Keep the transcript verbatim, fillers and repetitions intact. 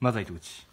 マザイとウチ。